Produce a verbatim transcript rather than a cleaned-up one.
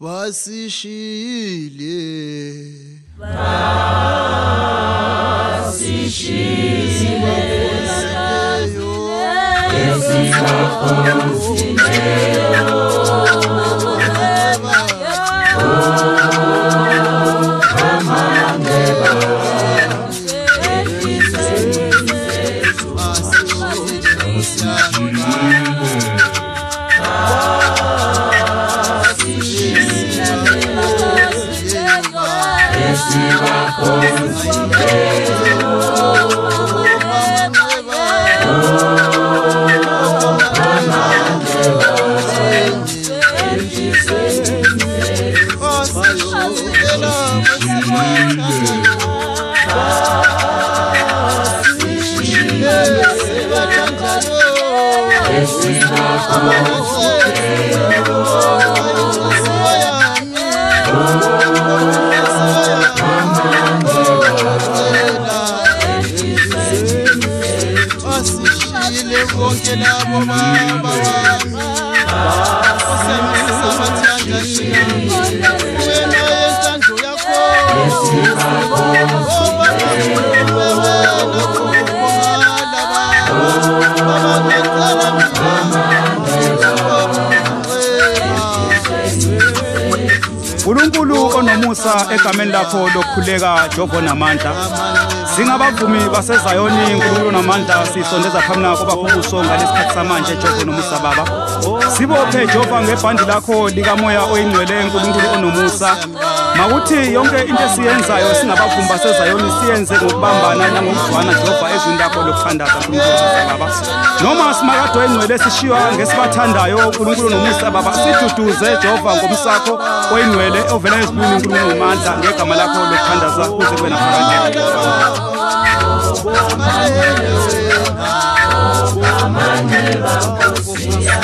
Wasishile Wasishile egameni lakho lokukhuleka Jehova namandla singabavumi basezayoni inkulunkulu namandla sisondeza phambi kwakho ubusonga lesikhathi samanje Jehova nomusa baba sibophe Jehova ngebhandi lakho likamoya oyingcwele inkulunkulu onomusa makuthi yonke into esiyenzayo singabavumi basezayoni siyenze ngokubambana nangokuzwana Jehova ezwini lakho lokuthandaza uNkulunkulu baba noma simakade oyingcwele sishiwa ngesibathandayo uNkulunkulu nomusa baba siduduze Jehova ngomsakho oyingcwele ovela esibini uNkulunkulu Manda ngegama lakho lokuthandaza kuze kwena phakade.